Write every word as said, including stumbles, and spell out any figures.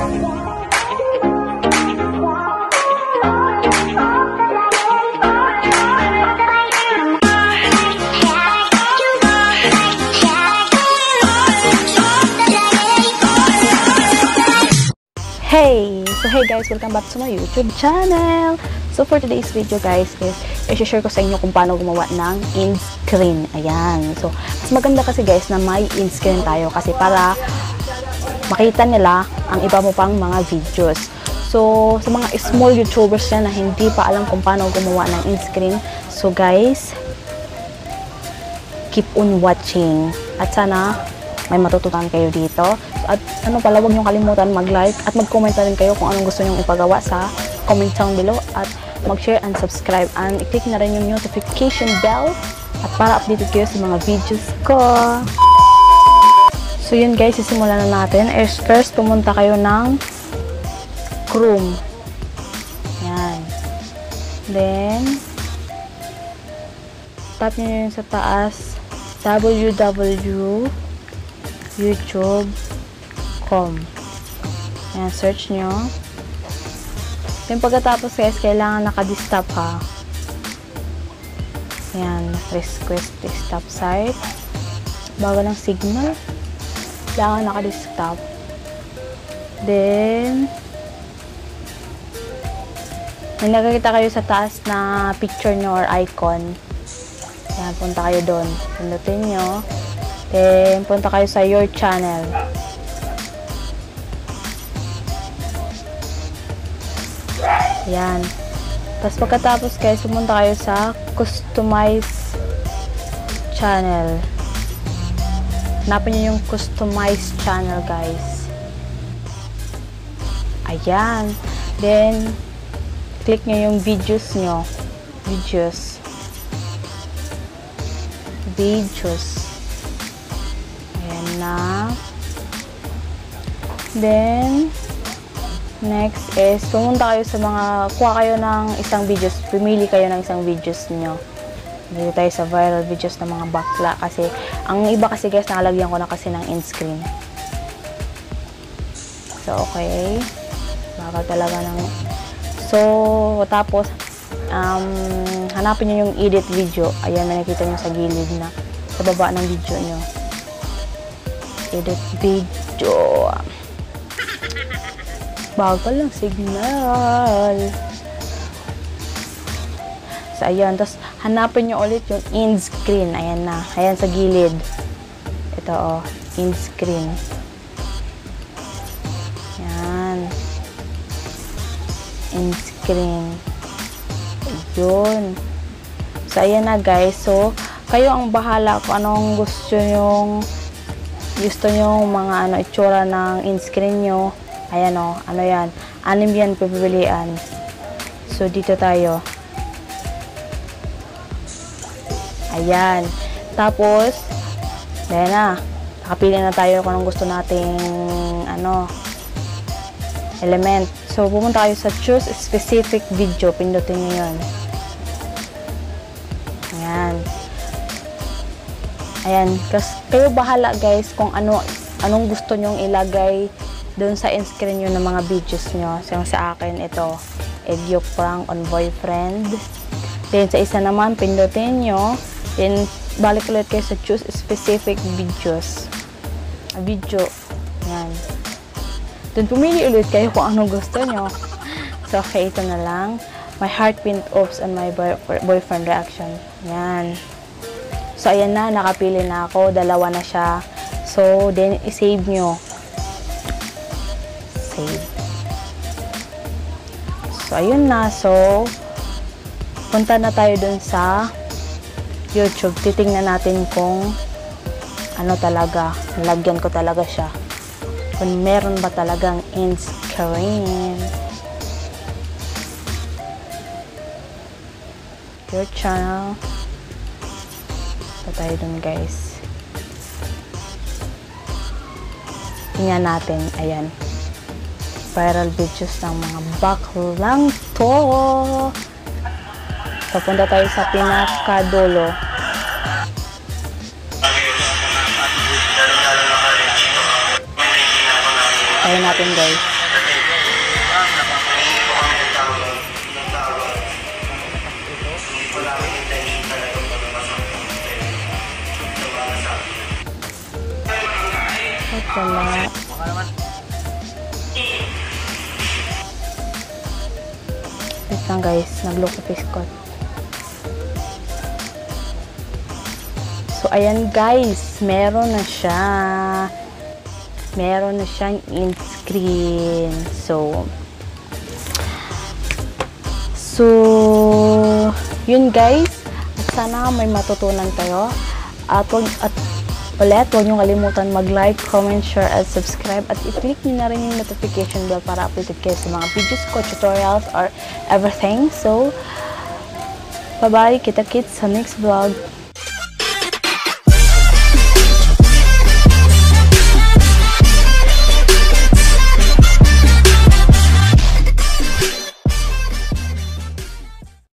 Hey, so hey guys, welcome back to my YouTube channel. So for today's video guys is i-share ko sa inyo kung paano gumawa ng end screen. Ayan. So, mas maganda kasi guys na may end screen tayo kasi para makita nila ang iba mo pang mga videos. So, sa mga small YouTubers na, na hindi pa alam kung paano gumawa ng end screen. So guys, keep on watching. At sana may matutunan kayo dito. At ano pala, huwag niyong kalimutan mag-like at mag-comment rin kayo kung anong gusto niyong ipagawa sa comment down below at mag-share and subscribe and i-click na rin yung notification bell at para updated kayo sa mga videos ko. So yun guys, sisimulan na natin. First, pumunta kayo ng Chrome. Yan. Then, tap niyo yun sa taas, w w w dot youtube dot com. Ayan, search nyo. Then, pagkatapos guys, kailangan naka-desktop ka. Ayan, request desktop site. Bago ng signal, kailangan naka-desktop. Then, may nakakita kayo sa taas na picture nyo or icon. Ayan, punta kayo doon. Pindutin nyo. Then, punta kayo sa your channel. Ayan. Tapos, pagkatapos guys, pumunta kayo sa customize channel. Hanapin nyo yung customize channel guys. Ayan. Then, click nyo yung videos nyo. Videos. Videos. Na. Then, next is, pumunta kayo sa mga, kuha kayo ng isang videos, pumili kayo ng isang videos niyo. Dito tayo sa viral videos ng mga bakla kasi, ang iba kasi guys, nakalagyan ko na kasi ng end screen. So, okay. Bakal talaga ng, so, tapos, um, hanapin nyo yung edit video. Ayan, may nakita nyo sa gilid na, sa baba ng video nyo. Edit video. Bagal lang signal. So, ayan. Tapos, hanapin nyo ulit yung end screen. Ayan na. Ayan sa gilid. Ito, oh. End screen. Ayan. End screen. Ayun. So, ayan na, guys. So, kayo ang bahala kung anong gusto nyong gusto nyo mga ano, itsura ng in-screen nyo. Ayan o, ano yan. Anim yan, pipilian. So, dito tayo. Ayan. Tapos, ayan na. Nakapili na tayo kung anong gusto nating ano, element. So, pumunta kayo sa choose specific video. Pindutin nyo yun. Ayan. Ayan, kasi kayo bahala guys kung ano anong gusto nyong ilagay doon sa in-screen nyo ng mga videos nyo. So, sa akin, ito, Edyo Prank on Boyfriend. Then, sa isa naman, pindutin nyo. Then, balik ulit kayo sa choose specific videos. Video. Ayan. Then, pumili ulit kayo kung anong gusto nyo. So, okay, ito na lang. My heart pinned off on my boy boyfriend reaction. Ayan. So, ayan na. Nakapili na ako. Dalawa na siya. So, then, i-save nyo. Save. So, ayun na. So, punta na tayo dun sa YouTube. Titingnan natin kung ano talaga. Nalagyan ko talaga siya. Kung meron ba talagang end screen. Your channel. Tayo dun guys. Tingnan natin. Ayan. Viral videos ng mga baklang to. So, punta tayo sa pinakadulo. Ayan natin guys. Masalah. Wait lang guys, nag-lock up his code. So ayan guys, meron na siya. Meron na siyang in-screen. So So yun guys, at sana may matutunan tayo. At wag, at ulit, huwag niyong kalimutan mag-like, comment, share, and subscribe. At i-click niyo na rin yung notification bell para updated kayo sa mga videos ko, tutorials, or everything. So, bye-bye. Kita-kits sa next vlog.